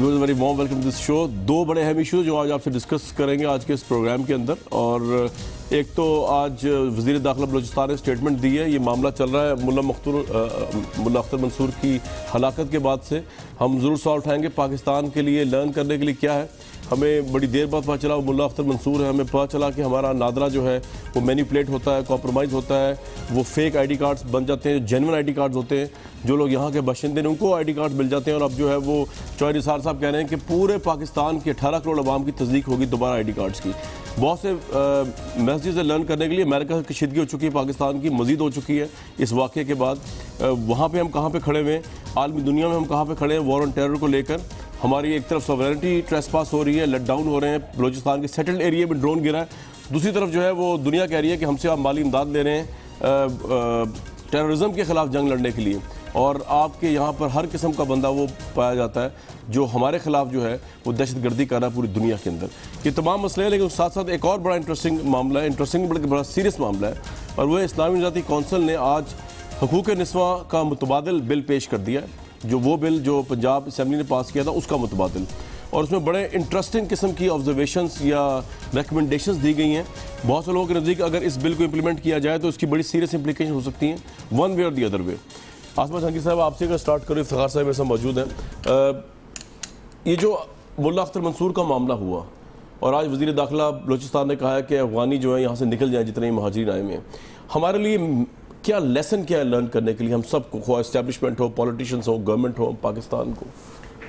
Very warm welcome to this show. दो बड़े अहम इशू जो आज आपसे डिस्कस करेंगे आज के इस प्रोग्राम के अंदर। और एक तो आज वज़ीर दाखिला बलोचिस्तान ने स्टेटमेंट दी है, ये मामला चल रहा है मुल्ला अख्तर मंसूर की हलाकत के बाद से। हम ज़रूर सवाल उठाएंगे पाकिस्तान के लिए लर्न करने के लिए क्या है। हमें बड़ी देर बाद पता चला वो मुल्ला अख्तर मंसूर है, हमें पता चला कि हमारा नादरा जो है वो मैनिपुलेट होता है, कॉम्प्रोमाइज़ होता है, वो फेक आईडी कार्ड्स बन जाते हैं, जेन्युइन आईडी कार्ड्स होते हैं। जो लोग यहाँ के बाशिंदे हैं उनको आईडी कार्ड मिल जाते हैं। और अब जो है वो चौधरी निसार साहब कह रहे हैं कि पूरे पाकिस्तान के 18 करोड़ आवाम की तस्दीक होगी दोबारा आईडी कार्ड्स की। बहुत से मैसेज लर्न करने के लिए अमेरिका की कशीदगी हो चुकी है, पाकिस्तान की मजीद हो चुकी है इस वाक़े के बाद। वहाँ पे हम कहाँ पे खड़े हुए हैं, आलमी दुनिया में हम कहाँ पे खड़े हैं वॉर ऑन टेरर को लेकर। हमारी एक तरफ सॉवरेनिटी ट्रेसपास हो रही है, लटडाउन हो रहे हैं, बलोचिस्तान के सेटल्ड एरिया में ड्रोन गिरा है। दूसरी तरफ जो है वो दुनिया कह रही है कि हमसे आप माली इमदाद ले रहे हैं टेररिज्म के ख़िलाफ़ जंग लड़ने के लिए। और आपके यहाँ पर हर किस्म का बंदा वो पाया जाता है जो हमारे खिलाफ जो है वो दहशतगर्दी कर रहा है पूरी दुनिया के अंदर। ये तमाम मसले हैं, लेकिन साथ साथ एक और बड़ा इंटरेस्टिंग बड़ा सीरियस मामला है। और वह इस्लामी इदारती कौंसिल ने आज हकूक़ निस्वा का मुतबादल बिल पेश कर दिया है, जो वो बिल जो पंजाब असम्बली ने पास किया था उसका मुतबादल। और उसमें बड़े इंटरेस्टिंग किस्म की ऑब्जर्वेशंस या रिकमेंडेशंस दी गई हैं। बहुत से लोगों के नज़दीक अगर इस बिल को इंप्लीमेंट किया जाए तो इसकी बड़ी सीरियस इंप्लीकेशन हो सकती हैं वन वे और दी अदर वे। आसमा जहांगीर साहब आपसे अगर स्टार्ट करो, इफ्तिखार साहब ऐसा मौजूद हैं। ये जो मुल्ला अख्तर मंसूर का मामला हुआ और आज वज़ीर दाखिला बलोचिस्तान ने कहा है कि अफ़गानी जो है यहाँ से निकल जाए जितने ही महाजरीन आए हुए हैं। हमारे लिए क्या लेसन क्या है लर्न करने के लिए हम सबको, खो इस्टेबलिशमेंट हो, पॉलिटिशियंस हो, गवर्नमेंट हो, पाकिस्तान को?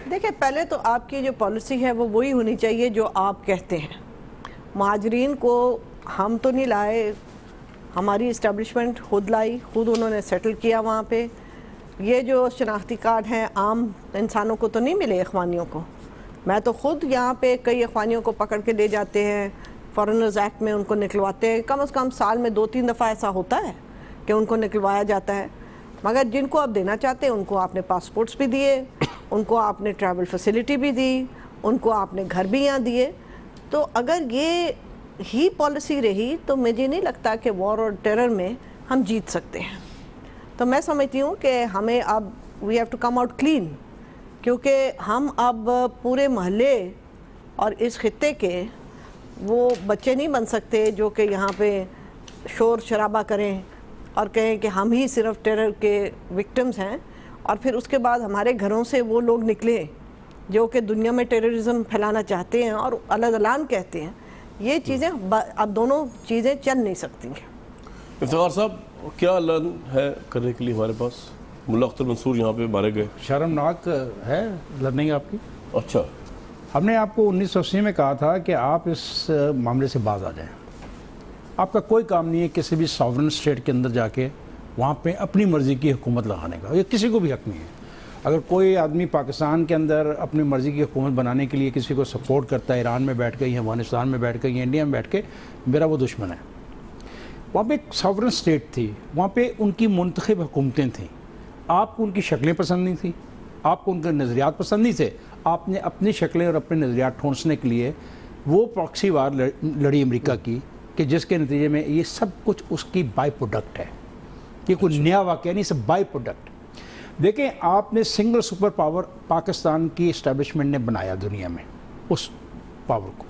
देखिए, पहले तो आपकी जो पॉलिसी है वो वही होनी चाहिए जो आप कहते हैं। महाजरीन को हम तो नहीं लाए, हमारी इस्टेबलिशमेंट खुद लाई, खुद उन्होंने सेटल किया वहाँ पर। ये जो शनाख्ती कार्ड हैं आम इंसानों को तो नहीं मिले अखवानियों को। मैं तो ख़ुद यहाँ पे कई अखवानियों को पकड़ के ले जाते हैं, फॉरेनर्स एक्ट में उनको निकलवाते हैं। कम से कम साल में 2-3 दफ़ा ऐसा होता है कि उनको निकलवाया जाता है। मगर जिनको आप देना चाहते हैं उनको आपने पासपोर्ट्स भी दिए, उनको आपने ट्रैवल फैसिलिटी भी दी, उनको आपने घर भी यहाँ दिए। तो अगर ये ही पॉलिसी रही तो मुझे नहीं लगता कि वॉर और टेरर में हम जीत सकते हैं। तो मैं समझती हूँ कि हमें अब we have to come out clean, क्योंकि हम अब पूरे महल्ले और इस खित्ते के वो बच्चे नहीं बन सकते जो कि यहाँ पे शोर शराबा करें और कहें कि हम ही सिर्फ टेरर के विक्टिम्स हैं। और फिर उसके बाद हमारे घरों से वो लोग निकले जो कि दुनिया में टेररिज्म फैलाना चाहते हैं और अलग-अलग कहते हैं। ये चीज़ें अब दोनों चीज़ें चल नहीं सकती हैं। इफ्तिखार साहब, क्या लर्न है करने के लिए हमारे पास? मुल्ला अख्तर मंसूर यहाँ पे मारे गए, शर्मनाक है लर्निंग आपकी। अच्छा, हमने आपको 1980 में कहा था कि आप इस मामले से बाज आ जाएं। आपका कोई काम नहीं है किसी भी सॉवरन स्टेट के अंदर जाके वहाँ पे अपनी मर्ज़ी की हुकूमत लगाने का। ये किसी को भी हक नहीं है। अगर कोई आदमी पाकिस्तान के अंदर अपनी मर्ज़ी की हुकूमत बनाने के लिए किसी को सपोर्ट करता है, ईरान में बैठ के, अफगानिस्तान में बैठ के, इंडिया में बैठ के, मेरा वो दुश्मन है। वहाँ पे एक सॉवरन स्टेट थी, वहाँ पे उनकी मुंतखब हुकूमतें थीं। आपको उनकी शक्लें पसंद नहीं थी, आपको उनके नज़रियात पसंद नहीं थे, आपने अपनी शक्लें और अपने नज़रियात ठोंसने के लिए वो प्रॉक्सी वार लड़ी अमेरिका की, कि जिसके नतीजे में ये सब कुछ उसकी बाई प्रोडक्ट है। ये कोई नया वाक़या नहीं, सब बाई प्रोडक्ट। देखें, आपने सिंगल सुपर पावर पाकिस्तान की इस्टेबलिशमेंट ने बनाया दुनिया में, उस पावर को।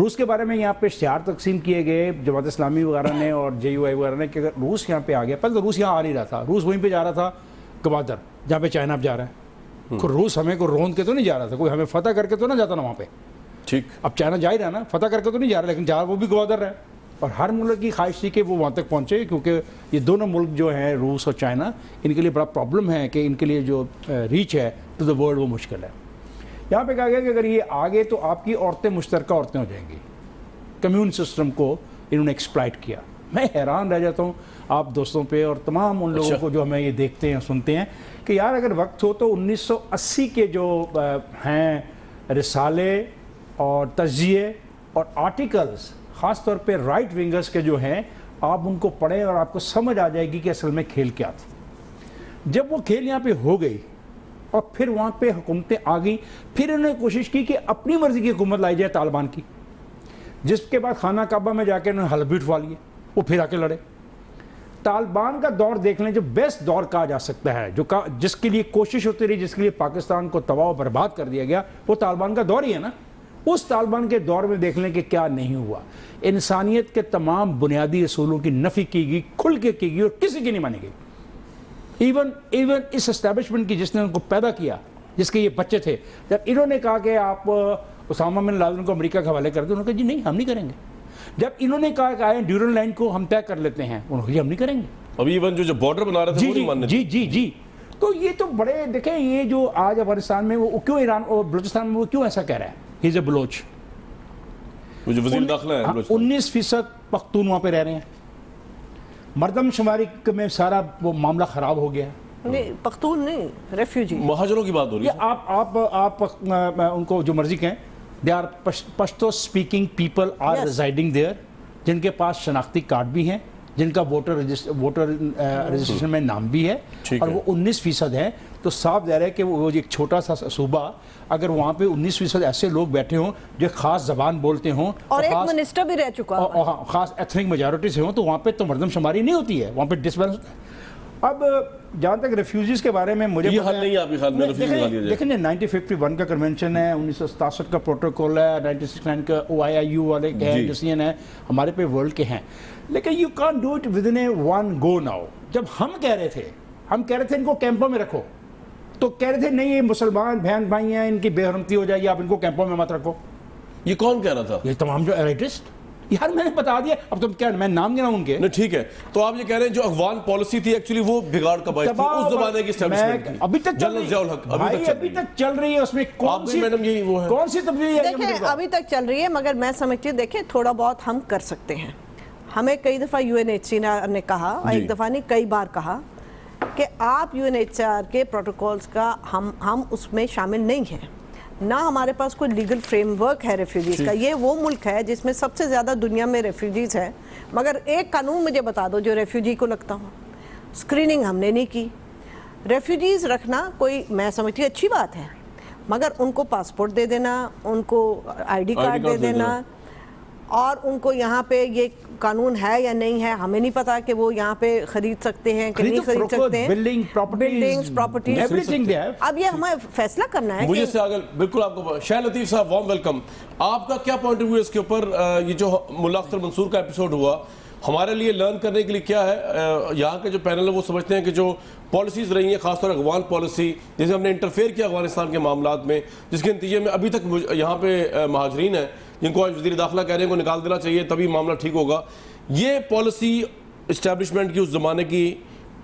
रूस के बारे में यहाँ पे इश्तिहार तकसीम किए गए जमात-ए-इस्लामी वगैरह ने और JUI वगैरह ने, कि अगर रूस यहाँ पे आ गया, पहले तो रूस यहाँ आ नहीं रहा था, रूस वहीं पे जा रहा था गवादर जहाँ पे चाइना अब जा रहा है। कोई रूस हमें को रोंद के तो नहीं जा रहा था, कोई हमें फतह करके तो ना जाता ना वहाँ पे। ठीक, अब चाइना जा ही रहा ना, फतह करके तो नहीं जा रहा, लेकिन जा रहा वो भी गवादर है। और हर मुल्क की ख्वाहिश थी कि वो वहाँ तक पहुँचे, क्योंकि ये दोनों मुल्क जो हैं रूस और चाइना, इनके लिए बड़ा प्रॉब्लम है कि इनके लिए जो रीच है टू द वर्ल्ड वो मुश्किल है। यहाँ पे कहा गया कि अगर ये आगे तो आपकी औरतें मुश्तरका औरतें हो जाएंगी। कम्यून सिस्टम को इन्होंने एक्सप्लॉइट किया। मैं हैरान रह जाता हूँ आप दोस्तों पे और तमाम उन लोगों को जो हमें ये देखते हैं सुनते हैं कि यार अगर वक्त हो तो 1980 के जो हैं रिसाले और तजिए और आर्टिकल्स, ख़ास तौर पे राइट विंगर्स के जो हैं, आप उनको पढ़ें और आपको समझ आ जाएगी कि असल में खेल क्या था। जब वो खेल यहाँ पर हो गई और फिर वहाँ पे हुकूमतें आ गई, फिर इन्होंने कोशिश की कि अपनी मर्ज़ी की हुकूमत लाई जाए तालिबान की, जिसके बाद खाना काबा में जाके उन्होंने हलफ भी उठवा लिए, वो फिर आके लड़े। तालिबान का दौर देख लें, जो बेस्ट दौर कहा जा सकता है, जो जिसके लिए कोशिश होती रही, जिसके लिए पाकिस्तान को तबाह बर्बाद कर दिया गया, वो तालिबान का दौर ही है ना। उस तालिबान के दौर में देख लें कि क्या नहीं हुआ। इंसानियत के तमाम बुनियादी असूलों की नफी की गई, खुल के की गई और किसी की नहीं मानी गई। इवन इस एस्टेब्लिशमेंट की जिसने उनको पैदा किया, जिसके ये बच्चे थे, जब इन्होंने कहा कि आप उसामा बिन लादेन को अमेरिका के हवाले कर दो, उन्होंने कहा जी नहीं, हम नहीं करेंगे। जब इन्होंने कहा कि आए ड्यूरन लाइन को हम तय कर लेते हैं, उन्होंने कहा हम नहीं करेंगे। अब इवन जो बॉर्डर बना रहे थे वो नहीं मानने जी जी जी। तो ये तो बड़े देखें, ये जो आज अफगानिस्तान में वो क्यों, ईरान और बलोचिस्तान में वो क्यों ऐसा कह रहा है, he is a Baloch. 19% Pakhtun वहाँ पे रह रहे हैं, मर्दमशुमारी में सारा वो मामला खराब हो गया है। नहीं, पख्तून नहीं, रेफ्यूजी महाजरों की बात हो रही है। आप उनको जो मर्जी कहें, they are Pashto speaking people are residing there, जिनके पास शनाख्ती कार्ड भी हैं, जिनका वोटर रजिस्ट्रेशन में नाम भी है, और वो 19% है। तो साफ जाहिर है कि वो एक छोटा सा सूबा, अगर वहाँ पे 19% ऐसे लोग बैठे हों जो खास जबान बोलते हों और एक मिनिस्टर भी रह चुका हो, खास एथनिक मेजॉरिटी से हों, तो वहाँ पे तो मरदमशुमारी नहीं होती है, वहाँ पे डिसबैलेंस। अब जहाँ तक रेफ्यूजीज के बारे में मुझे देखिए, 1951 का कन्वेंशन है, 1967 का प्रोटोकॉल है, 1969 का OIIU वाले के हैं, डिसीजन है हमारे पे वर्ल्ड के हैं, लेकिन you can't do it with in a one go now. जब हम कह रहे थे इनको कैंपों में रखो, तो कह रहे थे नहीं, ये मुसलमान बहन भाई हैं, इनकी बेहरमती हो जाएगी, आप इनको कैंपों में मत रखो। ये कौन कह रहा था? ये तमाम जो एराइटिस्ट। यार मैंने बता दिया, अब तुम क्या, मैं नाम गिनाऊं उनके? नहीं ठीक है, तो आप ये कह रहे हैं जो अफगान पॉलिसी थी एक्चुअली वो बिगाड़ का बायस थी उस जमाने की एस्टैब्लिशमेंट की, अभी तक चल रही है, उसमें कौन सी तब्दीली है अभी तक चल रही है। मगर मैं समझती हूँ, देखिए थोड़ा बहुत हम कर सकते हैं। हमें कई दफ़ा UNHCR ने कहा, एक दफ़ा नहीं कई बार कहा कि आप UNHCR के प्रोटोकॉल्स का हम उसमें शामिल नहीं हैं, ना हमारे पास कोई लीगल फ्रेमवर्क है रेफ्यूजीज़ का। ये वो मुल्क है जिसमें सबसे ज़्यादा दुनिया में रेफ्यूजीज़ हैं, मगर एक कानून मुझे बता दो जो रेफ्यूजी को लगता हो। स्क्रीनिंग हमने नहीं की। रेफ्यूजीज़ रखना कोई, मैं समझती हूँ अच्छी बात है, मगर उनको पासपोर्ट दे देना, उनको ID कार्ड दे देना, और उनको यहाँ पे ये कानून है या नहीं है हमें नहीं पता कि वो यहाँ पे खरीद सकते हैं कि नहीं खरीद सकते हैं, buildings properties everything they have. अब ये हमें फैसला करना है। मुझे से अगर बिल्कुल आपको शाह लतीफ़ साहब, वार्म वेलकम, आपका क्या पॉइंट ऑफ व्यू इसके ऊपर? ये जो मुल्ला अख्तर मंसूर का एपिसोड हुआ, हमारे लिए लर्न करने के लिए क्या है? यहाँ के जो पैनल है वो समझते हैं कि जो पॉलिसीज़ रही हैं, खासतौर अफगान पॉलिसी, जैसे हमने इंटरफेयर किया अफगानिस्तान के मामला में, जिसके नतीजे में अभी तक यहाँ पे महाजरीन हैं जिनको आज वज़ीर दाखिला कह रहे हैं को निकाल देना चाहिए तभी मामला ठीक होगा। ये पॉलिसी इस्टेब्लिशमेंट की उस ज़माने की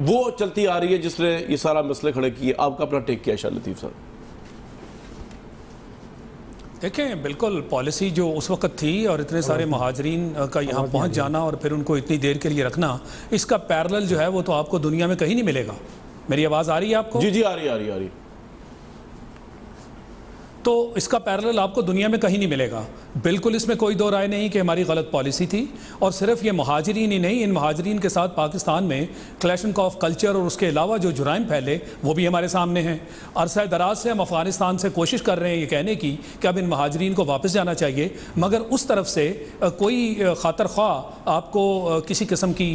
वो चलती आ रही है जिसने ये सारा मसले खड़े किए। आपका अपना टेक किया शाह लतीफ़ साहब। देखें, बिल्कुल पॉलिसी जो उस वक्त थी और इतने सारे महाजरीन का यहाँ पहुँच जाना और फिर उनको इतनी देर के लिए रखना, इसका पैरेलल जो है वो तो आपको दुनिया में कहीं नहीं मिलेगा। मेरी आवाज़ आ रही है आपको? जी जी आ रही। तो इसका पैरेलल आपको दुनिया में कहीं नहीं मिलेगा। बिल्कुल इसमें कोई दो राय नहीं कि हमारी गलत पॉलिसी थी, और सिर्फ ये महाजरीन ही नहीं, इन महाजरीन के साथ पाकिस्तान में क्लैशन ऑफ कल्चर और उसके अलावा जो जुराइम फैले वो भी हमारे सामने हैं। अरसा दराज से हम अफगानिस्तान से कोशिश कर रहे हैं ये कहने की कि अब इन महाजरीन को वापस जाना चाहिए, मगर उस तरफ से कोई खातर ख्वाह आपको किसी किस्म की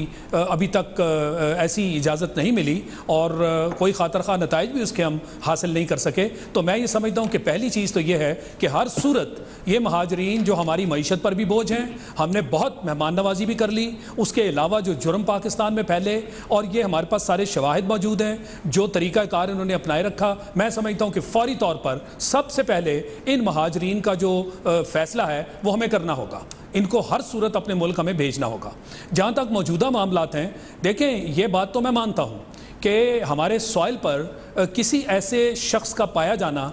अभी तक ऐसी इजाज़त नहीं मिली और कोई खातर ख्वाह नताइज भी उसके हम हासिल नहीं कर सके। तो मैं ये समझता हूँ कि पहली चीज़ तो ये है कि हर सूरत ये महाजरीन जो हमारी मईशत पर भी बोझ हैं, हमने बहुत मेहमान नवाजी भी कर ली, उसके अलावा जो जुर्म पाकिस्तान में फैले, और ये हमारे पास सारे शवाहिद मौजूद हैं, जो तरीक़ाकार इन्होंने अपनाए रखा। मैं समझता हूं कि फौरी तौर पर सबसे पहले इन महाजरीन का जो फैसला है वो हमें करना होगा, इनको हर सूरत अपने मुल्क हमें भेजना होगा। जहाँ तक मौजूदा मामलात हैं, देखें ये बात तो मैं मानता हूँ कि हमारे सॉइल पर किसी ऐसे शख्स का पाया जाना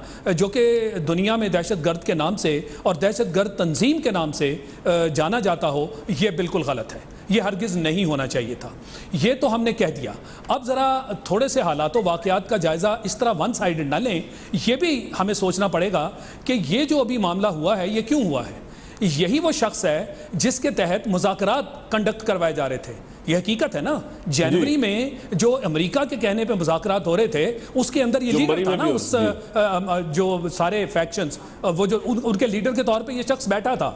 जो कि दुनिया में दहशतगर्द के नाम से और दहशतगर्द तंजीम के नाम से जाना जाता हो, ये बिल्कुल गलत है, ये हरगिज़ नहीं होना चाहिए था। ये तो हमने कह दिया। अब ज़रा थोड़े से हालात व वाक़यात का जायज़ा इस तरह वन साइडेड ना लें, ये भी हमें सोचना पड़ेगा कि ये जो अभी मामला हुआ है ये क्यों हुआ है। यही वो शख्स है जिसके तहत मुज़ाकरात कंडक्ट करवाए जा रहे थे, ये हकीकत है ना। जनवरी में जो अमेरिका के कहने पे मुज़ाकरात हो रहे थे उसके अंदर ये लीडर था ना, उस जो सारे फैक्शंस वो जो उनके लीडर के तौर पे ये शख्स बैठा था।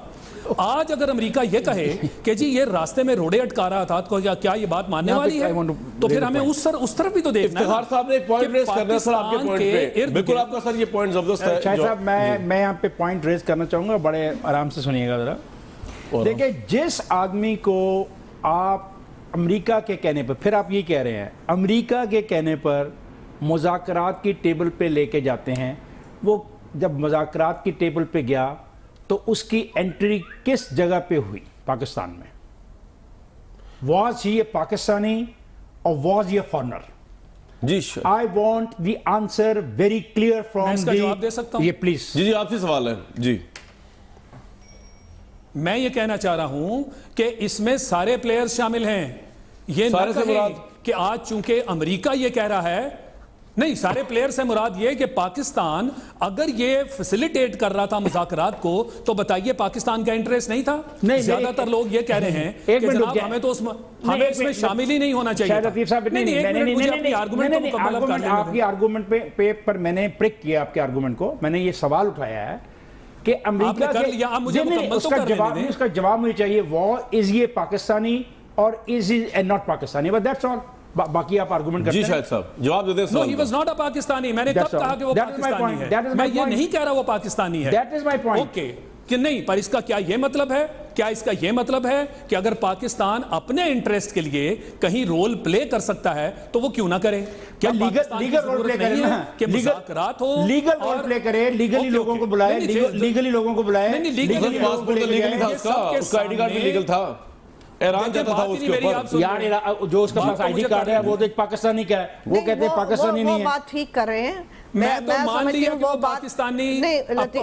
आज अगर अमेरिका ये कहे कि जी ये रास्ते में रोड़े अटका रहा था, तो क्या ये बात मानने वाली है? तो फिर हमें उस तरफ भी तो देखना है। इफ्तिखार साहब ने एक पॉइंट रेज करना है सर, आपके पॉइंट पे बिल्कुल आपका सर ये पॉइंट जबरदस्त है। शाह साहब मैं यहाँ पे पॉइंट रेज करना चाहूंगा, बड़े आराम से सुनिएगा जरा। देखिए, जिस आदमी को आप अमेरिका के कहने पर, फिर आप ये कह रहे हैं अमेरिका के कहने पर मुज़ाकरात की टेबल पे लेके जाते हैं, वो जब मुज़ाकरात की टेबल पे गया तो उसकी एंट्री किस जगह पे हुई? पाकिस्तान में। वॉज ही ए पाकिस्तानी और वॉज ही ए फॉरनर? जी sir, I want the answer very clear from दे सकता हूं ये प्लीज। जी जी, आपसे सवाल है जी। मैं ये कहना चाह रहा हूं कि इसमें सारे प्लेयर्स शामिल हैं। ये ना कहें कि आज चूंकि अमेरिका ये कह रहा है, नहीं सारे प्लेयर्स हैं। मुराद ये कि पाकिस्तान अगर ये फैसिलिटेट कर रहा था मुज़ाकरात को, तो बताइए पाकिस्तान का इंटरेस्ट नहीं था? नहीं, ज्यादातर लोग ये कह रहे हैं कि जनाब हमें तो हमें इसमें शामिल ही नहीं होना चाहिए। आपकी आर्गूमेंट पर मैंने प्रिक किया, आपके आर्गूमेंट को मैंने ये सवाल उठाया है कि अमेरिका के उसका जवाब मुझे चाहिए, वॉर इज ये पाकिस्तानी और is is not Pakistani, but that's all. बाकी आप आर्गुमेंट करते हैं। जी शायद साहब जवाब दे दें। No, he was not a Pakistani. मैंने कब कहा कि वो पाकिस्तानी है? मैं ये नहीं कह रहा वो पाकिस्तानी है। That is my point. Okay कि नहीं, पर इसका क्या ये मतलब है? क्या इसका ये मतलब है कि अगर पाकिस्तान अपने इंटरेस्ट के लिए कहीं रोल प्ले कर सकता है तो वो क्यों ना करे? क्या लीगल रोल प्ले करे ना, कि मुज़ाकरात हो, लीगल रोल प्ले करे, लीगली लोगों को बुलाए, लीगली लोगों को बुलाए। लीगल पासपोर्ट तो लीगल था, उसका आईडी कार्ड भी लीगल था, ईरान जाता था उसके ऊपर। यार जो उसका पास आईडी कार्ड है वो तो एक पाकिस्तानी का है, वो कहते हैं पाकिस्तानी नहीं है। बात ठीक कर रहे हैं, मैं तो मान लिया कि वो पाकिस्तानी।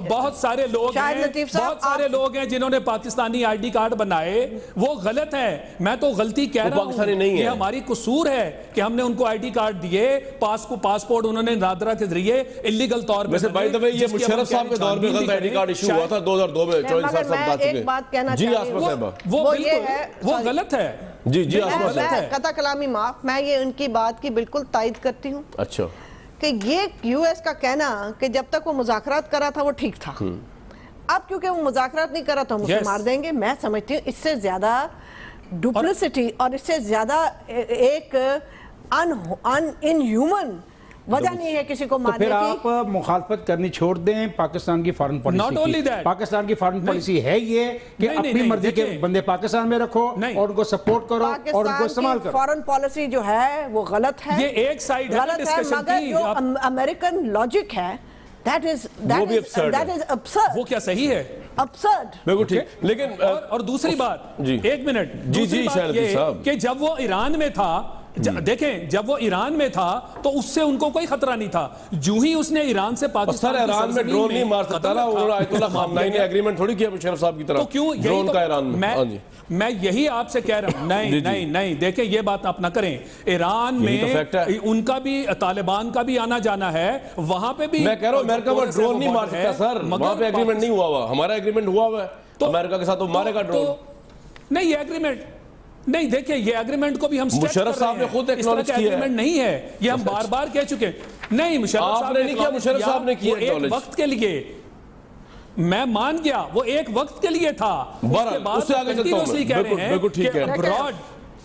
बहुत सारे लोग हैं, बहुत सारे लोग हैं जिन्होंने पाकिस्तानी आईडी कार्ड बनाए, वो गलत है। मैं तो गलती कह रहा हूँ, ये हमारी कसूर है कि हमने उनको आईडी कार्ड दिए, पासपोर्ट उन्होंने नादरा के जरिए इलीगल तौर पर। ये मुशर्रफ साहब के दौर में गलत आईडी कार्ड इशू हुआ था 2002 में। वो गलत है जी जी, कथा कलामी माफ, मैं ये उनकी बात की बिल्कुल तायद करती हूँ। अच्छा, कि ये यूएस का कहना कि जब तक वो मुज़ाकरात कर रहा था वो ठीक था, अब क्योंकि वो मुज़ाकरात नहीं कर रहा था मुझे मार देंगे, मैं समझती हूँ इससे ज्यादा डुप्लिसिटी और इससे ज्यादा एक इनह्यूमन वजह नहीं है किसी को मारने की। तो फिर आप मुखालफत करनी छोड़ दें पाकिस्तान की foreign policy. Not only that, Pakistan की फॉरेन पॉलिसी है ये कि अपनी मर्जी के बंदे पाकिस्तान में रखो और उनको सपोर्ट करो और उनको इस्तेमाल करो। फॉरेन पॉलिसी जो है वो गलत है, ये एक साइड गलत है, मगर जो अमेरिकन लॉजिक है that is absurd। वो क्या सही है? Absurd। बिल्कुल ठीक। लेकिन और दूसरी बात, एक मिनट जी जी साहब, कि जब वो ईरान में था, देखें जब वो ईरान में था तो उससे उनको कोई खतरा नहीं था। जो ही उसने ईरान से पाकिस्तान सर ईरान में ड्रोन नहीं मार सकता था, और आयतुल्ला खामनाई ने एग्रीमेंट थोड़ी किया मुशर्रफ साहब की तरफ। तो क्यों ड्रोन का ईरान में? मैं यही आपसे कह रहा हूं। नहीं नहीं नहीं, देखें ये बात आप ना करें, ईरान में उनका भी तालिबान का भी आना जाना है, वहां पे भी मैं कह रहा हूं अमेरिका वो ड्रोन नहीं मार सकता सर, वहां पे एग्रीमेंट नहीं हुआ हुआ। हमारा एग्रीमेंट हुआ हुआ है अमेरिका के साथ, वो मारेगा ड्रोन नहीं। एग्रीमेंट नहीं, देखिए ये एग्रीमेंट को भी हम मुशर्रफ साहब ने खुद एक्नॉलेज किया है। एग्रीमेंट नहीं है ये, हम बार बार कह चुके हैं। नहीं मुशर्रफ साहब ने नहीं किया, मुशर्रफ साहब ने किया एक वक्त के लिए। मैं मान गया वो एक वक्त के लिए था, उसके बाद उससे आगे चलता हूं। ब्रॉड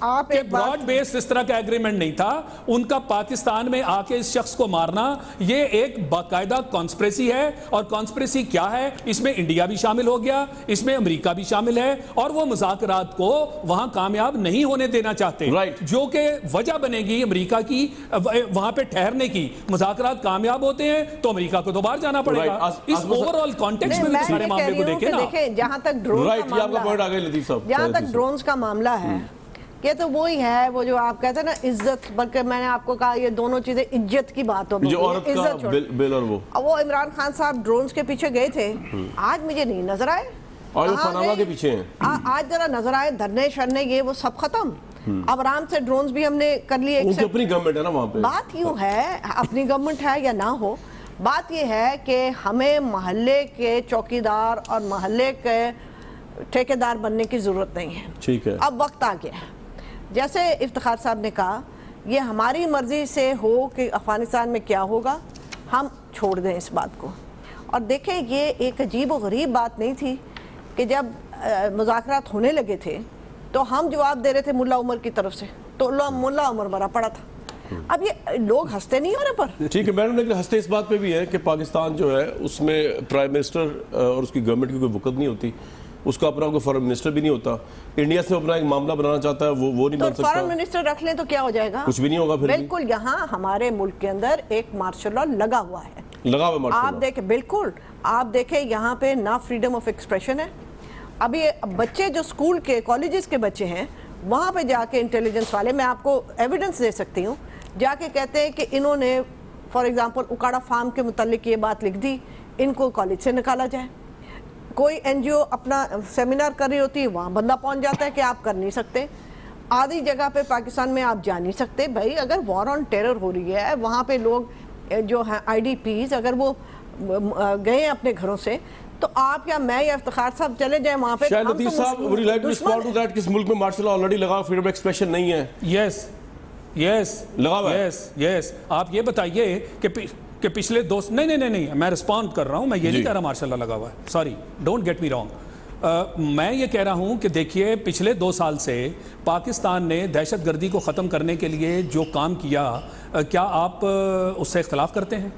आप के ब्रॉड बेस इस तरह का एग्रीमेंट नहीं था उनका, पाकिस्तान में आके इस शख्स को मारना ये एक बाकायदा कॉन्स्पिरेसी है। और कॉन्स्पिरेसी क्या है? इसमें इंडिया भी शामिल हो गया, इसमें अमेरिका भी शामिल है, और वो मुज़ाकरात को वहां कामयाब नहीं होने देना चाहते right। जो कि वजह बनेगी अमेरिका की वहां पे ठहरने की। मुज़ाकरात कामयाब होते हैं तो अमेरिका को तो बाहर जाना पड़ेगा right। इस ओवरऑल कॉन्टेक्स्ट में सारे मामले को देखें। जहां तक ड्रोन का मामला है, ये तो वही है वो जो आप कहते हैं ना इज्जत, बल्कि मैंने आपको कहा ये दोनों चीजें इज्जत की बात हो। इज्जत वो इमरान खान साहब ड्रोन्स के पीछे गए थे, आज मुझे नहीं नजर आए, और पनामा के पीछे आज जरा नजर आए। धरने शरने ये वो सब खत्म, अब आराम से ड्रोन्स भी हमने कर लिए। अपनी गवर्नमेंट है ना वहाँ पे, बात यूँ है अपनी गवर्नमेंट है या ना हो, बात ये है कि हमें मोहल्ले के चौकीदार और मोहल्ले के ठेकेदार बनने की जरूरत नहीं है। ठीक है, अब वक्त आ गया है, जैसे इफ्तिखार साहब ने कहा ये हमारी मर्जी से हो कि अफगानिस्तान में क्या होगा, हम छोड़ दें इस बात को। और देखें ये एक अजीब और गरीब बात नहीं थी कि जब मुज़ाकरात होने लगे थे तो हम जवाब दे रहे थे मुल्ला उमर की तरफ से, तो मुल्ला उमर मरा पड़ा था। अब ये लोग हंसते नहीं हो रहे पर ठीक है मैडम, लेकिन हंसते इस बात पे भी है कि पाकिस्तान जो है उसमें प्राइम मिनिस्टर और उसकी गवर्नमेंट की कोई वक्त नहीं होती, उसका अपना कोई फॉरेन मिनिस्टर भी नहीं होता। इंडिया से अपना एक मामला बनाना चाहता है वो नहीं तो बन सकता। फॉरेन मिनिस्टर रख लें तो क्या हो जाएगा, कुछ भी नहीं होगा। फिर बिल्कुल यहाँ हमारे मुल्क के अंदर एक मार्शल लॉ लगा हुआ है, लगा हुआ मार्शल लॉ आप देखें। बिल्कुल आप देखें यहाँ पे ना फ्रीडम ऑफ एक्सप्रेशन है। अब ये बच्चे जो स्कूल के कॉलेजेस के बच्चे हैं वहाँ पे जाके इंटेलिजेंस वाले, मैं आपको एविडेंस दे सकती हूँ, जाके कहते हैं कि इन्होंने फॉर एग्जांपल उकाड़ा फार्म के मुतालिक ये बात लिख दी, इनको कॉलेज से निकाला जाए। कोई एनजीओ अपना सेमिनार कर रही होती है, वहाँ बंदा पहुँच जाता है कि आप कर नहीं सकते। आधी जगह पे पाकिस्तान में आप जा नहीं सकते भाई। अगर वॉर ऑन टेरर हो रही है वहाँ पर लोग जो हैं IDPs अगर वो गए अपने घरों से तो आप या मैं या इफ्तिखार साहब चले जाए वहाँ पे। शायद लतीफ़ साहब would you like to respond to that, किस मुल्क में मार्शल लॉ ऑलरेडी लगा, फ्रीडम ऑफ एक्सप्रेशन नहीं है? यस यस लगा हुआ है, यस यस। आप ये बताइए कि पिछले दो नहीं, मैं रिस्पॉन्ड कर रहा हूँ, मैं ये नहीं कह रहा मार्शल लॉ लगा हुआ है, sorry don't get me wrong. मैं ये कह रहा हूँ कि देखिए पिछले 2 साल से पाकिस्तान ने दहशतगर्दी को ख़त्म करने के लिए जो काम किया, क्या आप उससे इख्तिलाफ करते हैं?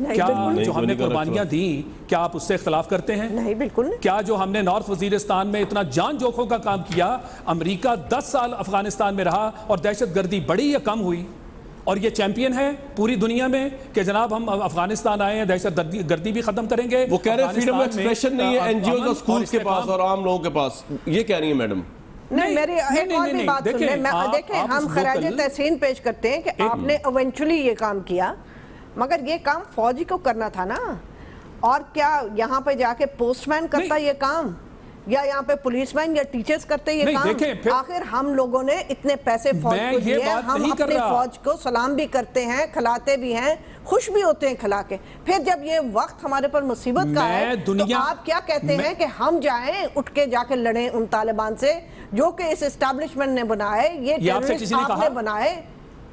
क्या जो हमने कुर्बानियां दी क्या आप उससे इख्तिलाफ करते हैं? नहीं, बिल्कुल नहीं। क्या जो हमने नॉर्थ वजीरिस्तान में इतना जान जोखों का काम किया, अमेरिका 10 साल अफगानिस्तान में रहा और दहशतगर्दी बढ़ी या कम हुई? और ये चैंपियन है पूरी दुनिया में कि जनाब हम अफगानिस्तान आए हैं दहशतगर्दी भी खत्म करेंगे। वो कह रहे हैं फ्रीडम ऑफ एक्सप्रेशन नहीं है एनजीओ और स्कूल के पास और आम लोगों के पास, ये कह रही है मैडम। नहीं मेरी एक और भी बात देखें, हम खराज तहसीन पेश करते हैं कि आपने इवेंचुअली ये काम किया, मगर ये काम फौजी को करना था ना। और क्या यहाँ पे जाके पोस्टमैन करता ये काम, या यहाँ पे पुलिसमैन या टीचर्स करते ये काम? आखिर हम लोगों ने इतने पैसे फौज को दिए, हम अपनी फौज को सलाम भी करते हैं, खिलाते भी हैं, खुश भी होते हैं खिला के। फिर जब ये वक्त हमारे पर मुसीबत का है तो आप क्या कहते हैं कि हम जाएं उठ के जाके लड़ें उन तालिबान से जो कि इस एस्टेब्लिशमेंट ने बनाए, ये टेररिस्ट आपने बनाए।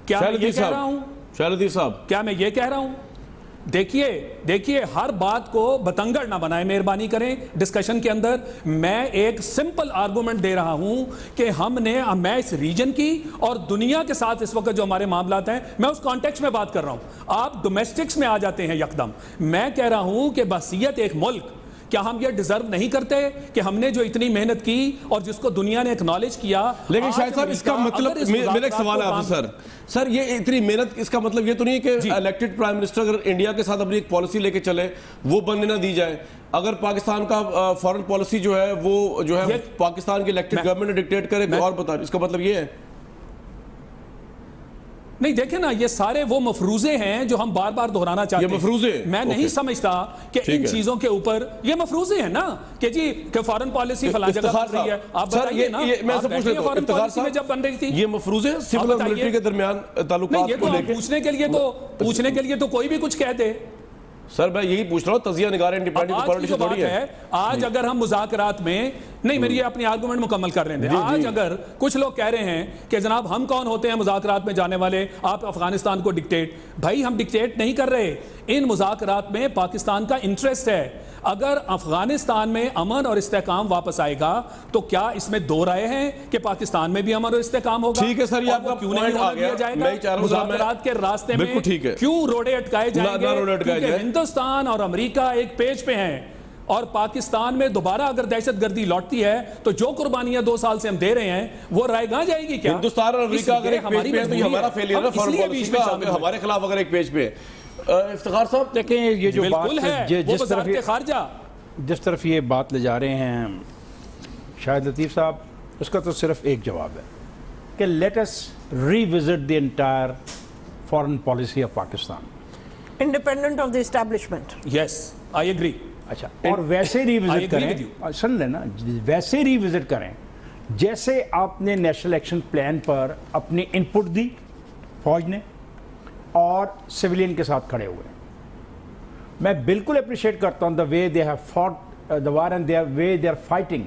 क्या कह रहा हूँ साहब, क्या मैं ये कह रहा हूं? देखिए देखिए हर बात को बतंगड़ ना बनाए, मेहरबानी करें डिस्कशन के अंदर। मैं एक सिंपल आर्गुमेंट दे रहा हूं कि हमने, मैं इस रीजन की और दुनिया के साथ इस वक्त जो हमारे मामलात हैं, मैं उस कॉन्टेक्स्ट में बात कर रहा हूं। आप डोमेस्टिक्स में आ जाते हैं यकदम। मैं कह रहा हूं कि बसीयत एक मुल्क, क्या हम ये डिजर्व नहीं करते कि हमने जो इतनी मेहनत की और जिसको दुनिया ने एक्नॉलेज किया? लेकिन शायद साहब इसका मतलब मेरा एक सवाल है आपसे सर, ये इतनी मेहनत, इसका मतलब ये तो नहीं है कि इलेक्टेड प्राइम मिनिस्टर अगर इंडिया के साथ अपनी एक पॉलिसी लेके चले वो बनने ना दी जाए। अगर पाकिस्तान का फॉरेन पॉलिसी जो है वो जो है पाकिस्तान की इलेक्टेड गवर्नमेंट डिक्टेट करे और बता, इसका मतलब ये है नहीं? देखे ना, ये सारे वो मफरूजे हैं जो हम बार बार दोहराना चाहते हैं। ये मफरूजे मैं नहीं समझता कि इन चीजों के ऊपर ये मफरूजे हैं ना कि जी कि फॉरेन पॉलिसी फलां जगह कर रही है। आप बताइए ना, मैं सब पूछ लेता हूं, फॉरेन पॉलिसी में जब बन रही थी ये मफरूजे सिविल और मिलिट्री के दरमियान ताल्लुकात को लेकर पूछने के लिए तो कोई भी कुछ कहते। सर मैं यही पूछ रहा हूँ, तजिया निगार इंडिपेंडेंट पॉलिटिशियन थोड़ी है। आज अगर हम मुज़ाकरात में नहीं, मेरी अपनी आर्गुमेंट मुकम्मल कर रहे हैं। आज अगर कुछ लोग कह रहे हैं कि जनाब हम कौन होते हैं मुज़ाकरात में जाने वाले, आप अफगानिस्तान को डिक्टेट, भाई हम डिक्टेट नहीं कर रहे। इन मुज़ाकरात में पाकिस्तान का इंटरेस्ट है। अगर अफगानिस्तान में अमन और इस्तेहकाम वापस आएगा तो क्या इसमें दो राय हैं कि पाकिस्तान में भी अमन और इस्तेहकाम होगा? ठीक है सर, ये आपका क्यों नहीं होने दिया जाएगा? मुज़ाकरात के रास्ते में क्यों रोड़े अटकाए जाएंगे? क्योंकि हिंदुस्तान और अमेरिका एक पेज पे हैं और पाकिस्तान में दोबारा अगर दहशतगर्दी लौटती है तो जो कुर्बानियां 2 साल से हम दे रहे हैं वो रायगां जाएगी क्या? हिंदुस्तान और अमेरिका अगर एक पेज पे है तो हमारा फेलियर है फॉरेन पॉलिसी का, हमारे खिलाफ अगर एक पेज पे है। इफ्तिखार साहब देखें, ये जो बात है जिस तरफ ये बात ले जा रहे हैं शायद लतीफ़ साहब, उसका तो सिर्फ एक जवाब है कि let us revisit the entire foreign policy of Pakistan independent of the establishment. Yes I agree. अच्छा, और वैसे रिविजिट करें, सुन लेना, वैसे रिविजिट करें जैसे आपने नेशनल एक्शन प्लान पर अपनी इनपुट दी फौज ने और सिविलियन के साथ खड़े हुए। मैं बिल्कुल अप्रिशिएट करता हूं the way they have fought the war and the way they are fighting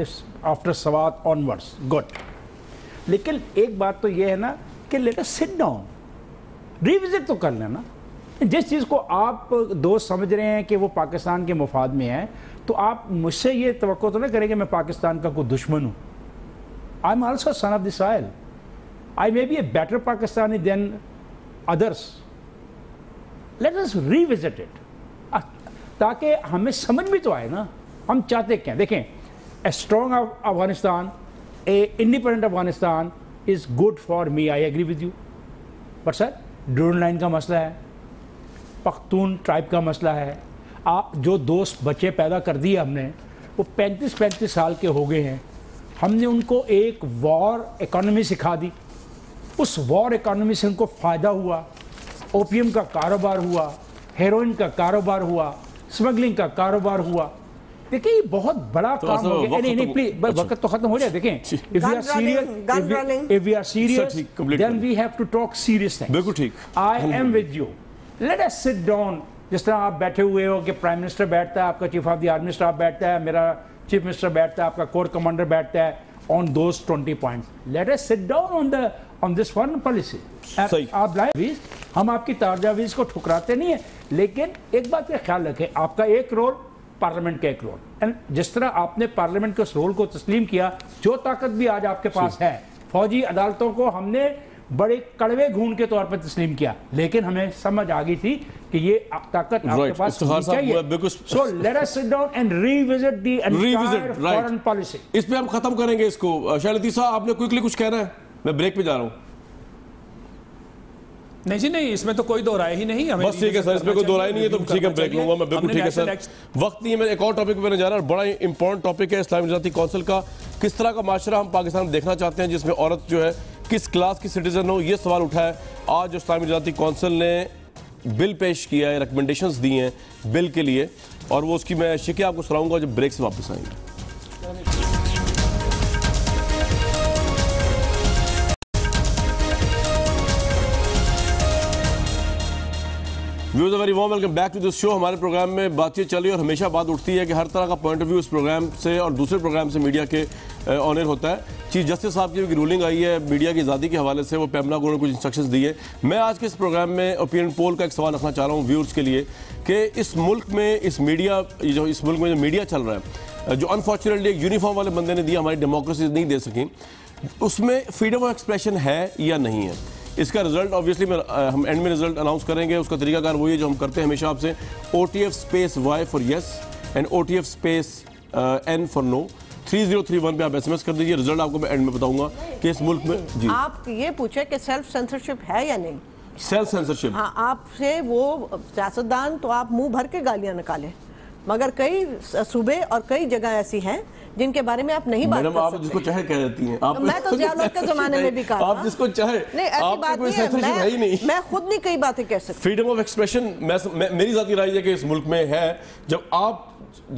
इस आफ्टर सवात ऑनवर्ड्स, गुड। लेकिन एक बात तो ये है ना कि let us sit down, revisit तो कर लेना। जिस चीज़ को आप दोस्त समझ रहे हैं कि वो पाकिस्तान के मुफाद में है, तो आप मुझसे ये तवक्को तो नहीं करेंगे मैं पाकिस्तान का कोई दुश्मन हूँ। I am also son of this soil, I may be a better Pakistani than others. Let us revisit it, ताकि हमें समझ भी तो आए ना हम चाहते क्या। देखें, a strong Afghanistan, a independent Afghanistan is good for me, I agree with you. But sir, drone line का मसला है, पख्तून ट्राइब का मसला है, आप जो दोस्त बच्चे पैदा कर दिए हमने वो 35-35 साल के हो गए हैं। हमने उनको एक वॉर इकॉनमी सिखा दी, उस वॉर इकॉनमी से उनको फ़ायदा हुआ, ओपीएम का कारोबार हुआ, हेरोइन का कारोबार हुआ, स्मगलिंग का कारोबार हुआ। देखिए ये बहुत बड़ा काम हो गया। नहीं नहीं प्लीज, वक्त तो खत्म हो जाए। देखें, if we are serious, if we are serious then we have to talk serious things. बिल्कुल ठीक, I am with you, let us sit down. जिस तरह आप बैठे हुए हो कि प्राइम मिनिस्टर बैठता है, आपका chief of the army staff बैठता है, मेरा चीफ मिनिस्टर बैठता है, आपका कोर कमांडर बैठता है on those 20 points. Let us sit down on the on this foreign policy. आप लाइज, हम आपकी तारजावीज़ को ठुकराते नहीं है, लेकिन एक बात का ख्याल रखें, आपका एक रोल, पार्लियामेंट का एक रोल। एंड जिस तरह आपने पार्लियामेंट के उस रोल को तस्लीम किया, जो ताकत भी आज आपके पास है, फौजी अदालतों को हमने बड़े कड़वे घून के तौर पर तस्लीम किया, लेकिन हमें समझ आ गई थी कि ये ताकत आपके पास चाहिए। So let us sit down and revisit the entire foreign policy. इसमें हम खत्म करेंगे इसको। शैलती साहब, आपने क्विकली कुछ कहना है? मैं ब्रेक पे जा रहा हूँ। नहीं जी नहीं, इसमें तो कोई दो राय ही नहीं, बस ठीक है सर, इसमें कोई दो राय नहीं है तो ठीक है, ब्रेक लूंगा मैं। बिल्कुल ठीक है सर, वक्त नहीं है, मैं एक और टॉपिक पर जा रहा हूँ। बड़ा इंपॉर्टेंट टॉपिक है इस्लामिक इदारती काउंसिल का। किस तरह का माशरा हम पाकिस्तान में देखना चाहते हैं जिसमें औरत जो है किस क्लास की सिटीजन हो, ये सवाल उठा है। आज इस्लामिक इदारती काउंसिल ने बिल पेश किया है, रिकमेंडेशंस दी हैं बिल के लिए, और वो उसकी मैं शिकायत आपको सुनाऊंगा जब ब्रेक से वापस आएंगे। Views very warm welcome back to this show. हमारे प्रोग्राम में बातचीत चली और हमेशा बात उठती है कि हर तरह का पॉइंट ऑफ व्यू इस प्रोग्राम से और दूसरे प्रोग्राम से मीडिया के ऑनर होता है। चीफ जस्टिस साहब की रूलिंग आई है मीडिया की आज़ादी के हवाले से, वो पेमरा को कुछ इंस्ट्रक्शंस दिए। मैं आज के इस प्रोग्राम में ओपिनियन पोल का एक सवाल रखना चाह रहा हूँ व्यूअर्स के लिए कि इस मुल्क में इस मुल्क में जो मीडिया चल रहा है, जो अनफॉर्चुनेटली एक यूनिफॉर्म वाले बंदे ने दिया, हमारी डेमोक्रेसी नहीं दे सकी, उसमें फ्रीडम ऑफ एक्सप्रेशन है या नहीं है। इसका रिजल्ट ऑब्वियसली हम एंड में रिजल्ट अनाउंस करेंगे। उसका तरीकाकार वही है जो हम करते हैं हमेशा आपसे, OTF space Y for yes and OTF space N for no। 3031 पे आप SMS कर दीजिए, रिजल्ट आपको मैं एंड में बताऊंगा कि इस मुल्क में जी। आप ये पूछे कि सेल्फ सेंसरशिप है या नहीं। सेल्फ सेंसरशिप, हाँ, आपसे वो सियासतदान तो आप मुंह भर के गालियां निकालें, मगर कई सूबे और कई जगह ऐसी हैं जिनके बारे में आप नहीं बात कर सकते। आप जिसको चाहे कह देती हैं। आप मैं तो ज़ियालत के ज़माने में भी कहा, आप जिसको चाहे, नहीं ऐसी बात नहीं है। मैं खुद नहीं कई बातें कह सकती। फ्रीडम ऑफ एक्सप्रेशन मेरी ज़ाती राय है कि इस मुल्क में है, जब आप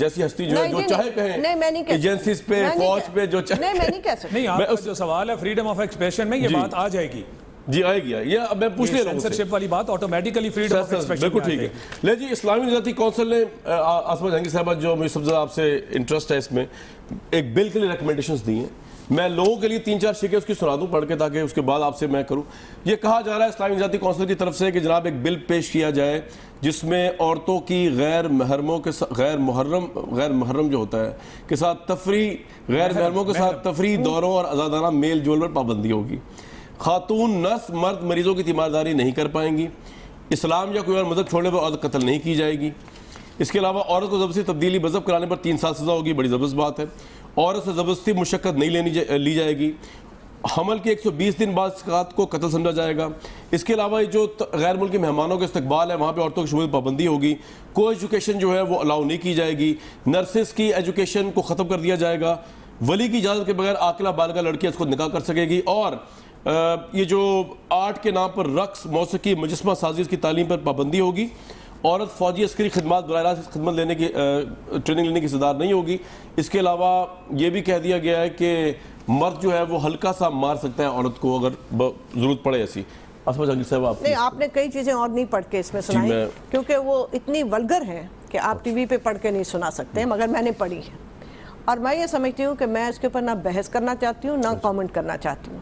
जैसी हस्ती जो है जो चाहे कहें, एजेंसीज पे, फौज पे, जो चाहे। मैं नहीं कह सकती। नहीं, जो सवाल है फ्रीडम ऑफ एक्सप्रेशन में, ये बात आ जाएगी जी, आएगी। या मैं पूछ ले रहा हूं, सेंसरशिप वाली बात ऑटोमेटिकली फ्रीडम ऑफ एक्सप्रेशन। बिल्कुल ठीक है। ले जी, इस्लामिक इदारती काउंसिल ने आसमा जंगी साहब, जो मुझे सबसे आपसे इंटरेस्ट है इसमें, एक बिल के लिए रिकमेंडेशंस दी हैं। मैं लोगों के लिए 3-4 शिके उसकी सुना दूं पढ़ के, ताकि उसके बाद आपसे मैं करूं। ये कहा जा रहा है इस्लामिक इदारती काउंसिल की तरफ से कि जनाब एक बिल पेश किया जाए जिसमें औरतों की गैर मुहर्रम जो होता है के साथ तफरी, गैर मुहर्रमों के साथ तफरी दौरों और आज़ादाना मेल जोल पर पाबंदी होगी। खातून नर्स मर्द मरीजों की तीमारदारी नहीं कर पाएंगी। इस्लाम या कोई और मजहब छोड़ने पर औरत कत्ल नहीं की जाएगी। इसके अलावा औरत को जबरदस्ती तब्दीली मजहब कराने पर 3 साल सज़ा होगी, बड़ी ज़बरदस्त बात है। औरत से ज़बरदस्ती मुशक्क़त नहीं ली जाएगी। हमल के 120 दिन बाद इसक़ात को कत्ल समझा जाएगा। इसके अलावा ये जो गैर मुल्की मेहमानों का इस्तकबाल है, वहाँ पर औरतों की शमूलियत पाबंदी होगी। को एजुकेशन जो है वो अलाउ नहीं की जाएगी। नर्सेस की एजुकेशन को ख़त्म कर दिया जाएगा। वली की इजाज़त के बगैर आकिला बालिगा लड़कियाँ इसको निकाह कर सकेगी। और ये जो आर्ट के नाम पर रक्स, मौसीकी, मुजस्मा साजिश की तालीम पर पाबंदी होगी। औरत फौजी अस्करी खदमात बराह खदमत लेने की ट्रेनिंग लेने की सदार नहीं होगी। इसके अलावा ये भी कह दिया गया है कि मर्द जो है वो हल्का सा मार सकता है औरत को अगर ज़रूरत पड़े ऐसी। असमा जंगी साहब, आप नहीं, आपने कई चीज़ें और नहीं पढ़ के इसमें सुनाई क्योंकि वो इतनी वल्गर हैं कि आप TV पे पढ़ के नहीं सुना सकते, मगर मैंने पढ़ी है और मैं ये समझती हूँ कि मैं इसके ऊपर ना बहस करना चाहती हूँ ना कॉमेंट करना चाहती हूँ,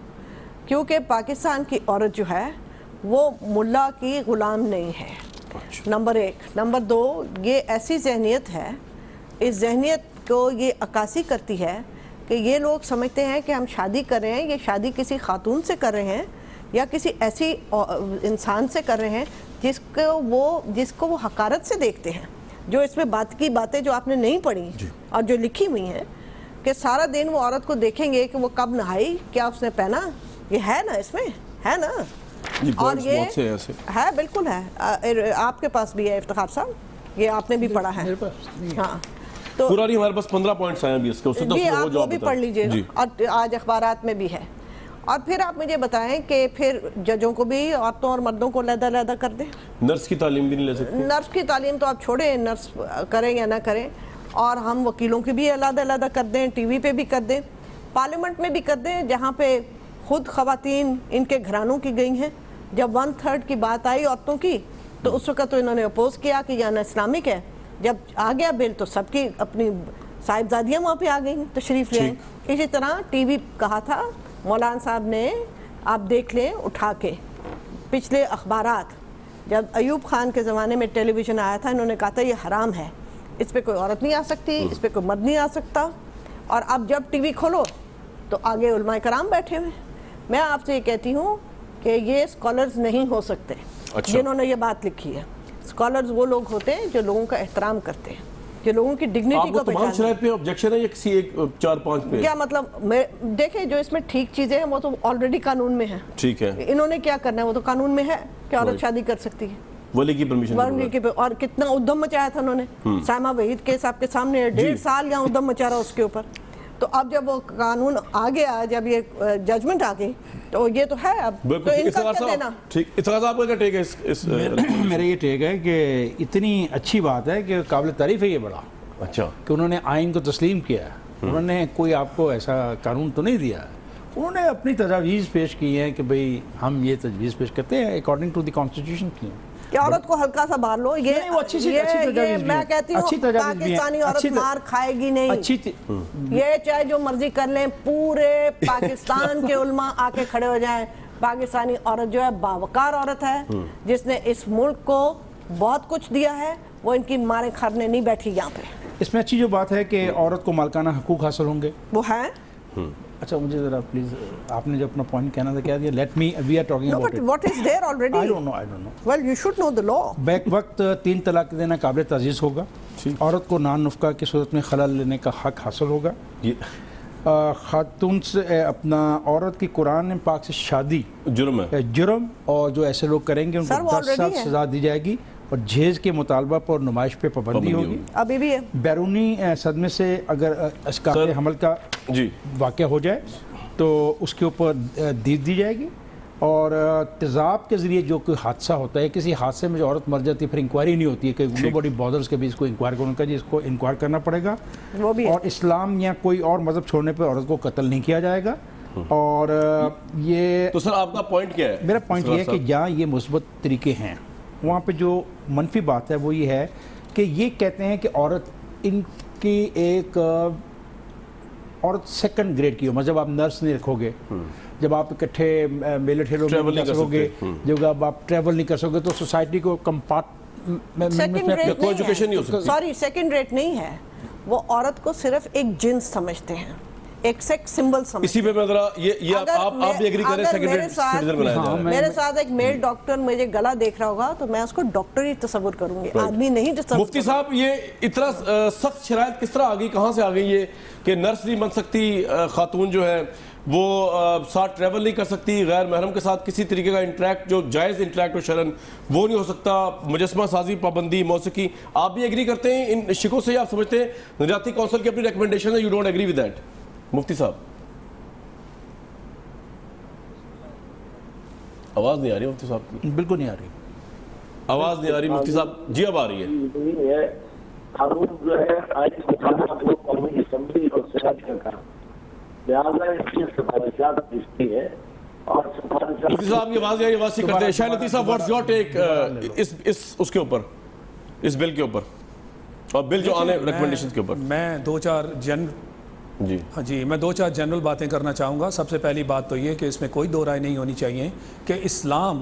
क्योंकि पाकिस्तान की औरत जो है वो मुल्ला की ग़ुलाम नहीं है, नंबर 1। नंबर 2, ये ऐसी जहनीत है इस जहनीत को ये अक्कासी करती है कि ये लोग समझते हैं कि हम शादी कर रहे हैं, ये शादी किसी खातून से कर रहे हैं या किसी ऐसी इंसान से कर रहे हैं जिसको वो हकारत से देखते हैं। जो इसमें बातें जो आपने नहीं पढ़ी और जो लिखी हुई हैं कि सारा दिन वो औरत को देखेंगे कि वो कब नहाई, क्या उसने पहना, ये है ना, इसमें है ना। और ये है, बिल्कुल है, आपके पास भी है इफ्तिखार साहब, ये आपने भी पढ़ा है। हाँ, तो पुरानी हमारे पास 15 पॉइंट्स हैं भी इसके, उससे तो आप वो भी पढ़ लीजिए और आज अखबारात में भी है। और फिर आप मुझे बताएं कि फिर जजों को भी औरतों और मर्दों को अलग-अलग कर दें। नर्स की तालीम भी नहीं ले सकते। नर्स की तालीम तो आप छोड़ें, नर्स करें या ना करें। और हम वकीलों की भी अलग-अलग कर दें, टीवी पे भी कर दें, पार्लियामेंट में भी कर दें, जहाँ पे खुद खवातीन इनके घरानों की गई हैं। जब 1/3 की बात आई औरतों की तो उस वक्त तो इन्होंने अपोज किया कि यह ना इस्लामिक है। जब आ गया बिल तो सबकी अपनी साहिबजादियाँ वहाँ पे आ गई, तशरीफ ले। इसी तरह टीवी कहा था मौलाना साहब ने, आप देख लें उठा के पिछले अखबारात, जब अयूब खान के ज़माने में टेलीविज़न आया था, इन्होंने कहा था ये हराम है, इस पर कोई औरत नहीं आ सकती, इस पर कोई मर्द नहीं आ सकता। और अब जब टीवी खोलो तो आगे उलमाए कराम बैठे हुए। मैं आपसे ये कहती हूँ कि ये स्कॉलर्स नहीं हो सकते। अच्छा। जिन्होंने ये बात लिखी है, स्कॉलर्स वो लोग होते हैं जो लोगों का एहतराम करते हैं, जो लोगों की डिग्निटी को पहचानते हैं। पे ऑब्जेक्शन है या किसी एक 4-5 पे? क्या मतलब, मैं देखें जो इसमें ठीक चीजें हैं वो तो ऑलरेडी कानून में है। ठीक है, इन्होंने क्या करना है, वो तो कानून में है कि औरत शादी कर सकती है वली की परमिशन के। और कितना उद्यम मचाया था उन्होंने, सामा वहीद केस आपके सामने, 1.5 साल यहाँ उद्यम मचा रहा उसके ऊपर। तो अब जब वो कानून आ गया, जब ये जजमेंट आ गई, तो ये तो है अब तो इनका क्या देना। ठीक, आपका टेक है इस मेरा ये टेक है कि इतनी अच्छी बात है कि काबिल तारीफ है ये बड़ा। अच्छा, कि उन्होंने आइन को तस्लीम किया है, उन्होंने कोई आपको ऐसा कानून तो नहीं दिया, उन्होंने अपनी तजावीज़ पेश की हैं कि भाई हम ये तजवीज़ पेश करते हैं अकॉर्डिंग टू द कॉन्स्टिट्यूशन की औरत को हल्का सा बाहर लो। ये वो अच्छी मैं कहती हूँ पाकिस्तानी औरत मार खाएगी नहीं। ये चाहे जो मर्जी कर लें, पूरे पाकिस्तान के उलमा आके खड़े हो जाएं। पाकिस्तानी औरत जो है बावकार औरत है, जिसने इस मुल्क को बहुत कुछ दिया है, वो इनकी मारे खाने नहीं बैठी यहाँ पे। इसमें अच्छी जो बात है कि औरत को मालकाना हकूक हासिल होंगे, वो है। अच्छा, मुझे जरा प्लीज, आपने जो अपना पॉइंट कहना था क्या दिया? Let me, we are talking about it, what is there already. I don't know well, you should know the law. Back वक्त 3 तलाक देना काबिल तजीज़ होगा। औरत को नान नुफ्का की सूरत में खलल लेने का हक हासिल होगा। खातून से अपना औरत की कुरान पाक से शादी जुर्म है, जुर्म, और जो ऐसे लोग करेंगे उनको 10 साल सजा दी जाएगी। और झेज के मुतालबा पर नुमाइश पे पाबंदी होगी, अभी भी है। बैरूनी सदमे से अगर इसकाफ़े हमल का वाक़या हो जाए तो उसके ऊपर दीद दी जाएगी। और तेज़ाब के ज़रिए जो कोई हादसा होता है, किसी हादसे में जो औरत मर जाती है, फिर इंक्वायरी नहीं होती है कि नो बॉडी बॉदर्स के भी इसको इंक्वायर करूँ का जी, इसको इंक्वायर करना पड़ेगा। और इस्लाम या कोई और मज़हब छोड़ने पर औरत को कत्ल नहीं किया जाएगा। और ये तो सर आपका पॉइंट क्या है? मेरा पॉइंट ये है कि जहाँ ये मुस्बत तरीके हैं, वहाँ पे जो मनफी बात है वो ये है कि ये कहते हैं कि औरत इनकी एक औरत सेकंड ग्रेड की हो। मतलब आप नर्स नहीं रखोगे, जब आप इकट्ठे मेले ठेलों में नहीं रखोगे, जब आप ट्रैवल नहीं कर सकोगे, तो सोसाइटी को सेकंड रेट नहीं है। वो औरत को सिर्फ एक जिन्स समझते हैं, एक सेक्स सिंबल समझ। इसी पे मैं जरा ये आप भी एग्री करें, सेक्रेटरी सिटीजन बनाया जाए। मेरे साथ एक मेल डॉक्टर मुझे गला देख रहा होगा तो मैं उसको डॉक्टर ही तसव्वुर करूंगी, आदमी नहीं तसव्वुर। मुफ्ती साहब, ये इतना सख्त शरायत किस तरह आ गई, कहां से आ गई ये कि नर्स नहीं बन सकती खातून जो है, वो साथ ट्रैवल नहीं कर सकती, गैर महरम के साथ किसी तरीके का इंटरेक्ट जो जायज़ इंटरेक्ट हो शरन वो नहीं हो सकता, मुजस्मा साजी पाबंदी, मौसीकी। आप भी एग्री करते हैं इन शिकों से? आप समझते हैं निजाती कौंसिल की अपनी रिकमेंडेशन है, you don't agree with that? मुफ्ती साहब, आवाज नहीं आ रही मुफ्ती साहब की, बिल्कुल नहीं आ रही, आवाज नहीं आ रही मुफ्ती साहब जी, अब आ रही है। कानून जो है आज कौमी असम्बली और सेनेट का काम, लिहाजा इसकी सिफारिशात भेजती है। और मुफ्ती साहब की आवाज आई, आवाज करते हैं। शाह नतीब साहब, व्हाट्स योर टेक इस उसके ऊपर, इस बिल के ऊपर और बिल जो आने रिकमेंडेशन के ऊपर? मैं 2-4 जनरल बातें करना चाहूँगा। सबसे पहली बात तो ये कि इसमें कोई दो राय नहीं होनी चाहिए कि इस्लाम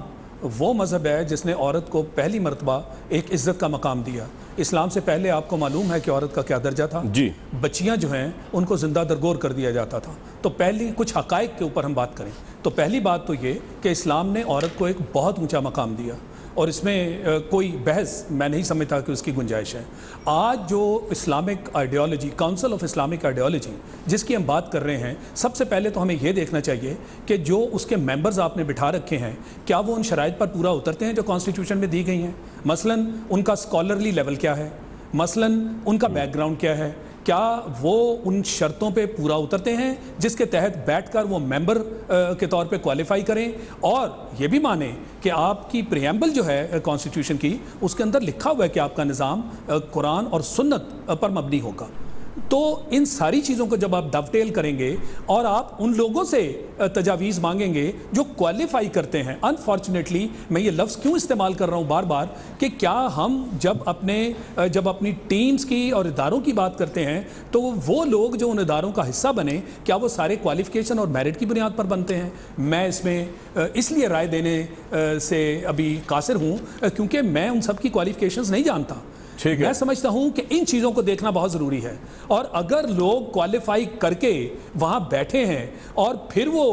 वो मज़हब है जिसने औरत को पहली मरतबा एक इज़्ज़त का मकाम दिया। इस्लाम से पहले आपको मालूम है कि औरत का क्या दर्जा था जी। बच्चियाँ जो हैं उनको ज़िंदा दरगोर कर दिया जाता था। तो पहली कुछ हक़ाइक़ के ऊपर हम बात करें तो पहली बात तो ये कि इस्लाम ने औरत को एक बहुत ऊँचा मकाम दिया और इसमें कोई बहस मैं नहीं समझता कि उसकी गुंजाइश है। आज जो Islamic ideology council of Islamic ideology जिसकी हम बात कर रहे हैं, सबसे पहले तो हमें यह देखना चाहिए कि जो उसके मेंबर्स आपने बिठा रखे हैं क्या वो उन शराइत पर पूरा उतरते हैं जो कॉन्स्टिट्यूशन में दी गई हैं। मसलन उनका स्कॉलरली लेवल क्या है, मसलन उनका बैकग्राउंड क्या है, क्या वो उन शर्तों पे पूरा उतरते हैं जिसके तहत बैठकर वो मेंबर के तौर पे क्वालिफाई करें। और ये भी माने कि आपकी प्रीएम्बल जो है कॉन्स्टिट्यूशन की उसके अंदर लिखा हुआ है कि आपका निज़ाम कुरान और सुन्नत पर मबनी होगा। तो इन सारी चीज़ों को जब आप डवटेल करेंगे और आप उन लोगों से तजावीज़ मांगेंगे जो क्वालिफाई करते हैं। अनफॉर्चुनेटली मैं ये लफ्ज़ क्यों इस्तेमाल कर रहा हूँ बार बार कि क्या हम जब अपनी टीम्स की और इदारों की बात करते हैं तो वो लोग जो उन इदारों का हिस्सा बने क्या वो सारे क्वालिफिकेशन और मेरिट की बुनियाद पर बनते हैं। मैं इसमें इसलिए राय देने से अभी कासिर हूँ क्योंकि मैं उन सब की क्वालिफिकेशंस नहीं जानता। मैं समझता हूं कि इन चीज़ों को देखना बहुत ज़रूरी है और अगर लोग क्वालिफाई करके वहां बैठे हैं और फिर वो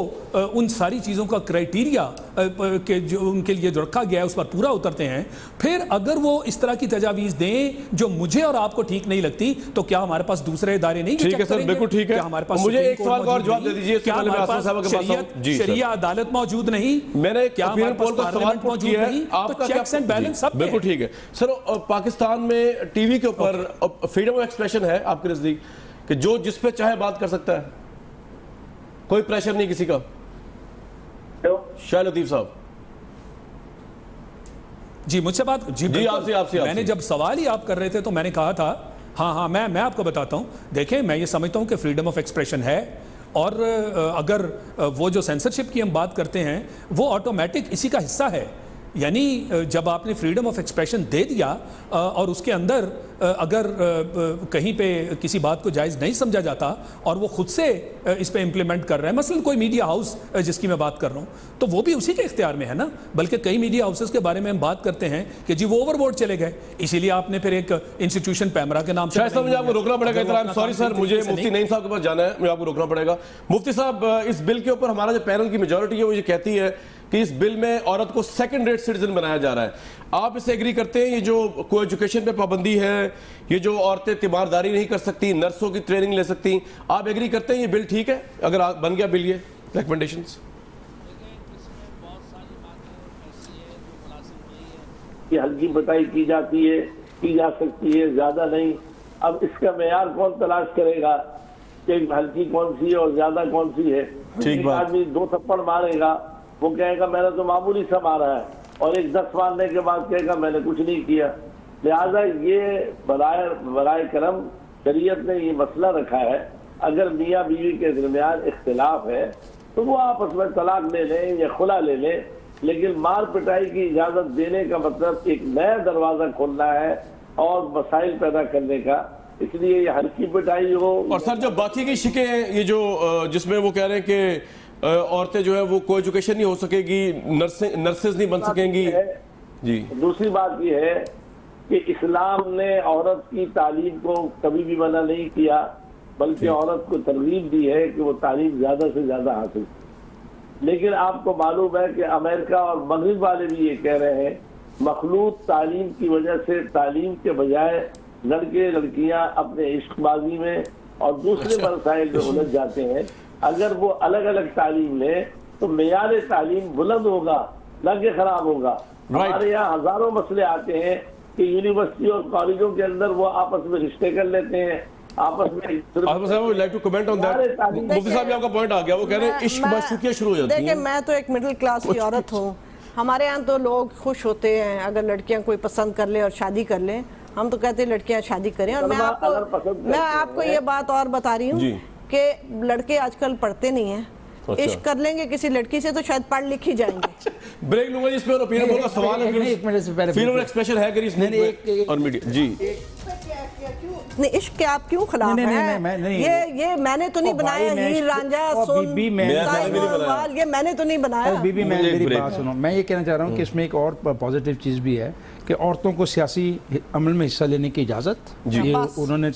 उन सारी चीज़ों का क्राइटेरिया के जो उनके लिए जो रखा गया है उस पर पूरा उतरते हैं, फिर अगर वो इस तरह की तजावीज़ दें जो मुझे और आपको ठीक नहीं लगती तो क्या हमारे पास दूसरे इदारे नहीं ठीक है सर, बिल्कुल ठीक है। हमारे पास मुझे एक सवाल और जवाब दे दीजिए, क्या हमारे पास शरिया अदालत मौजूद नहीं, मैंने क्या हमारे पास सवाल मौजूद नहीं, तो चेक्स एंड बैलेंस सब बिल्कुल ठीक है। सर पाकिस्तान में टीवी के ऊपर फ्रीडम ऑफ एक्सप्रेशन है आपके नजदीक कि जो जिस पे चाहे बात कर सकता है, कोई प्रेशर नहीं किसी का? शाह लतीफ साहब जी मुझसे बात जी आपसे मैंने जब सवाल ही आप कर रहे थे तो मैंने कहा था हाँ मैं आपको बताता हूं। देखें मैं ये समझता हूं कि फ्रीडम ऑफ एक्सप्रेशन है और अगर वो जो सेंसरशिप की हम बात करते हैं वो ऑटोमेटिक इसी का हिस्सा है। यानी जब आपने फ्रीडम ऑफ एक्सप्रेशन दे दिया और उसके अंदर अगर कहीं पे किसी बात को जायज़ नहीं समझा जाता और वो खुद से इस पे इम्प्लीमेंट कर रहे हैं, मसलन कोई मीडिया हाउस जिसकी मैं बात कर रहा हूँ तो वो भी उसी के इख्तियार में है ना। बल्कि कई मीडिया हाउसेस के बारे में हम बात करते हैं कि जी वो ओवरबोर्ड चले गए, इसीलिए आपने फिर एक इंस्टीट्यूशन पैमरा के नाम से मुझे आपको रोकना पड़ेगा। सॉरी सर मुझे मुफ्ती नईम साहब के पास जाना है, मुझे आपको रोकना पड़ेगा। मुफ्ती साहब इस बिल के ऊपर हमारा जो पैनल की मेजोरिटी है वो ये कहती है कि इस बिल में औरत को सेकंड रेट सिटीजन बनाया जा रहा है, आप इसे एग्री करते हैं? ये जो को एजुकेशन पे पाबंदी है, ये जो औरतें तीमारदारी नहीं कर सकती, नर्सों की ट्रेनिंग ले सकती, आप एग्री करते हैं ये बिल ठीक है अगर बन गया बिल ये रिकमेंडेशंस? ये हल्की बताई की जाती है, की जा सकती है, ज्यादा नहीं। अब इसका मेयार कौन तलाश करेगा कि हल्की कौन सी है और ज्यादा कौन सी है। एक आदमी दो थप्पड़ मारेगा वो कहेगा मैंने तो मामूली सा मारा है और एक 10 मारने के बाद कहेगा मैंने कुछ नहीं किया। लिहाजा ये बराए करम शरीयत ने ये मसला रखा है अगर मियाँ बीवी के दरमियान इख्तिलाफ है तो वो आपस में तलाक ले लें या खुला ले लें, लेकिन मार पिटाई की इजाज़त देने का मतलब एक नया दरवाज़ा खोलना है और मसाइल पैदा करने का, इसलिए ये हल्की पिटाई हो। और सर जो बाकी की शिकें हैं ये जो जिसमें वो कह रहे हैं कि औरतें जो है वो कोई एजुकेशन नहीं हो सकेगी, नर्सेज नहीं बन सकेंगी जी। दूसरी बात यह है कि इस्लाम ने औरत की तालीम को कभी भी मना नहीं किया बल्कि औरत को तरगीब दी है कि वो तालीम ज्यादा से ज्यादा हासिल। लेकिन आपको मालूम है कि अमेरिका और मगरिब वाले भी ये कह रहे हैं मखलूत तालीम की वजह से तालीम के बजाय लड़के लड़कियां अपने इश्कबाजी में और दूसरे मसाइल में उलझ जाते हैं। अगर वो अलग अलग तालीम ले तो मेयार तालीम बुलंद होगा ना कि खराब होगा। हमारे यहाँ हजारों मसले आते हैं कि यूनिवर्सिटी और कॉलेजों के अंदर वो आपस में रिश्ते कर लेते हैं, आपस में देखिए मैं तो एक मिडिल क्लास की औरत हूँ, हमारे यहाँ तो लोग खुश होते हैं अगर लड़कियाँ कोई पसंद कर ले और शादी कर ले। हम तो कहते हैं लड़कियाँ शादी करें। और मैं आपको ये बात और बता रही हूँ कि लड़के आजकल पढ़ते नहीं हैं, इश्क कर लेंगे किसी लड़की से तो शायद पढ़ लिख ही जाएंगे। ब्रेक लूंगा इस पे और ओपिनियन होगा, सवाल है फिर एक्सप्रेशन है और मीडिया जी नहीं, इश्क के आप क्यों खिलाफ हैं? ये मैंने तो नहीं बनाया, हीर रांझा सुन ये मैंने तो नहीं बनाया। बीबी मैं मेरी बात सुनो, मैं ये कहना चाह रहा हूँ कि इसमें एक और पॉजिटिव चीज़ भी है कि औरतों को सियासी अमल में हिस्सा लेने की इजाज़त उन्होंने।